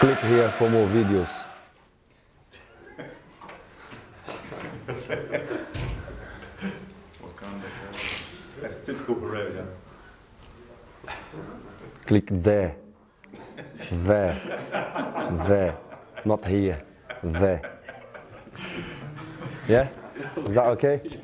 Click here for more videos. That's typical Borrelia. Click there. There. There. Not here. There. Yeah? Is that okay?